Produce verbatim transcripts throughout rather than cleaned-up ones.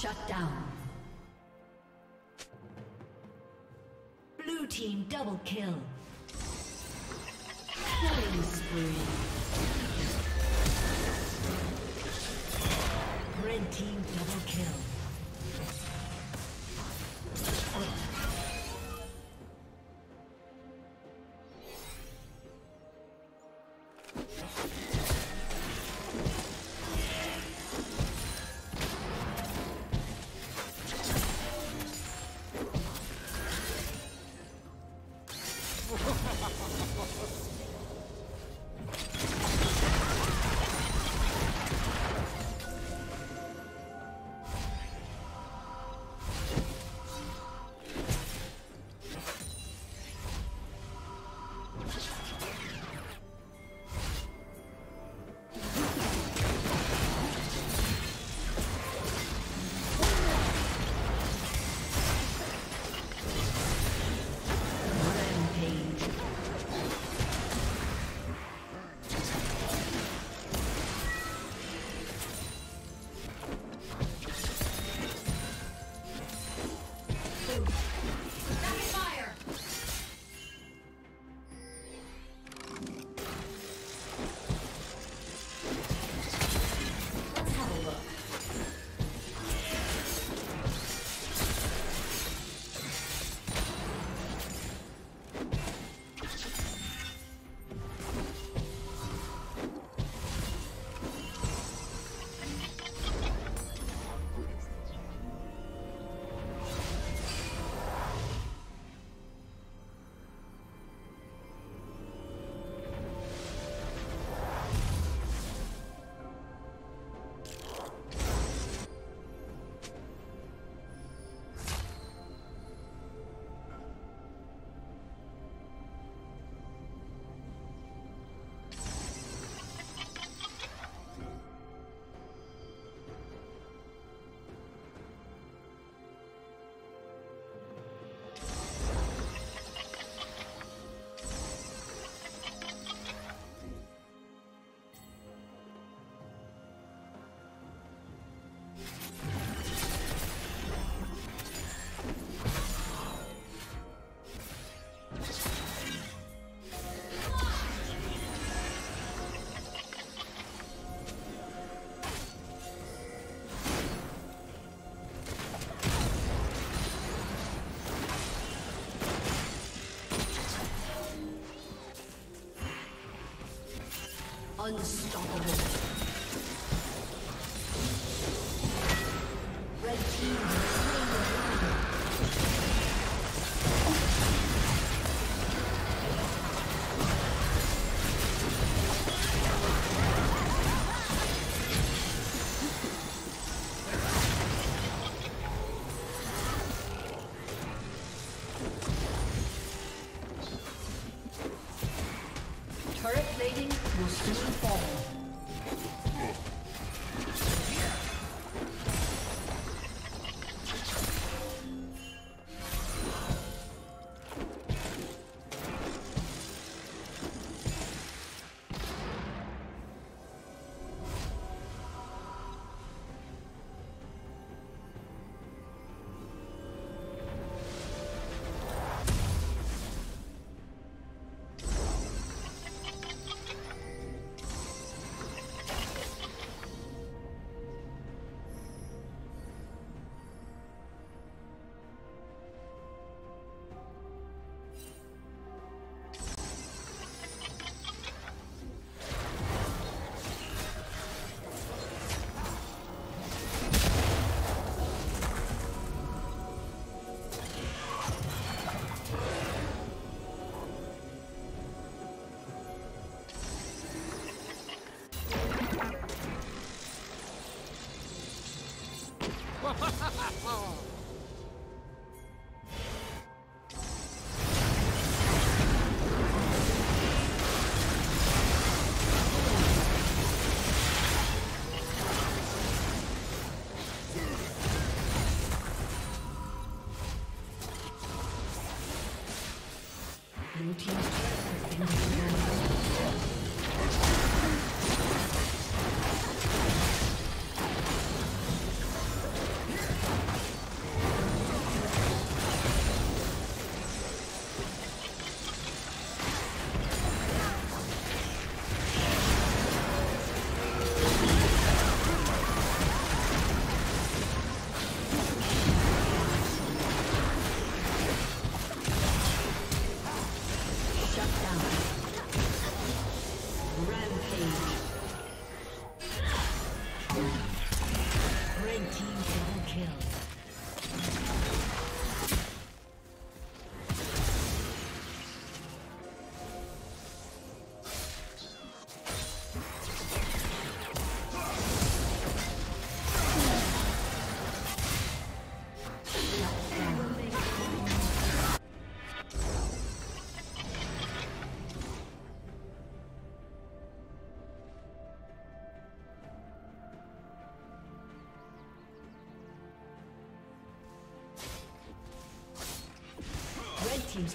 Shut down. Blue team double kill. Killing spree. Red team double kill. Unstoppable. Team's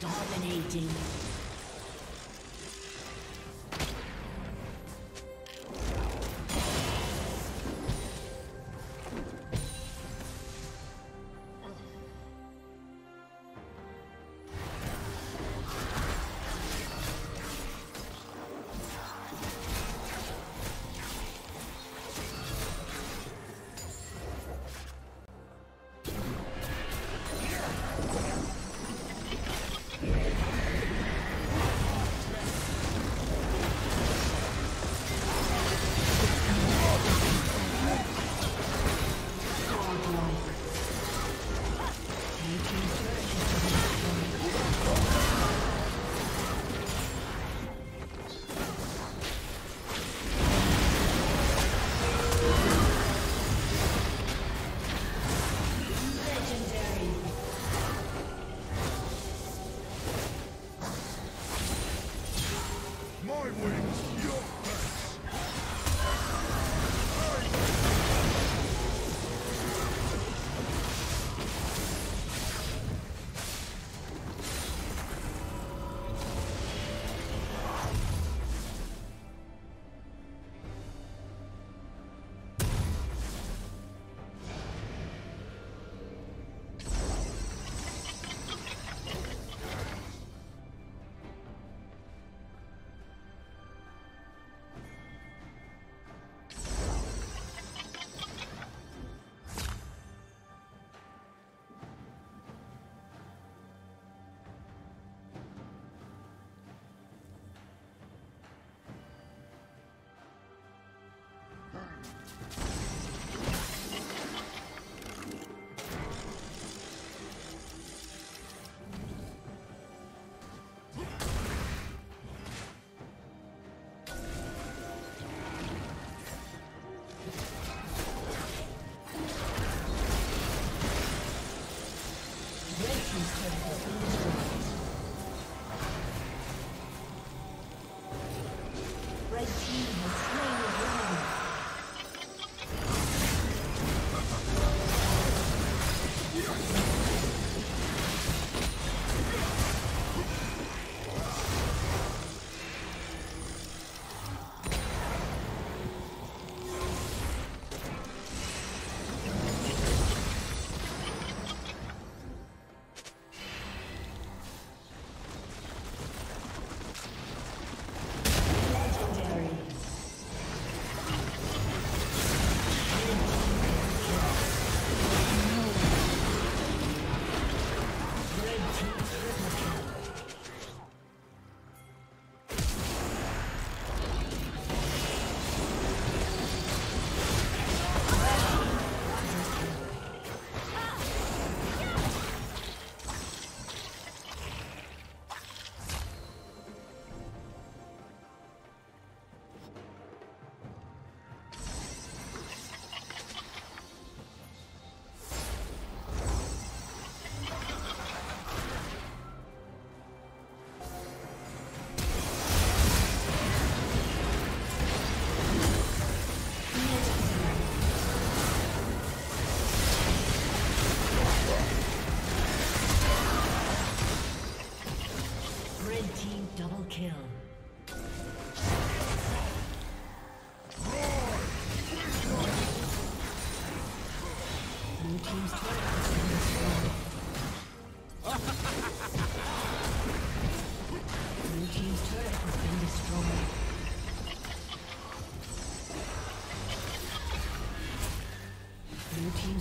Dominating.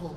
Unstoppable.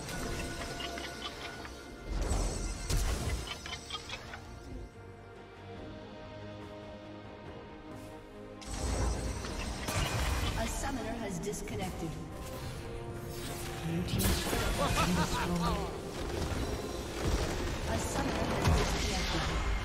A summoner has disconnected. Blue team's turret has been destroyed. A summoner has disconnected.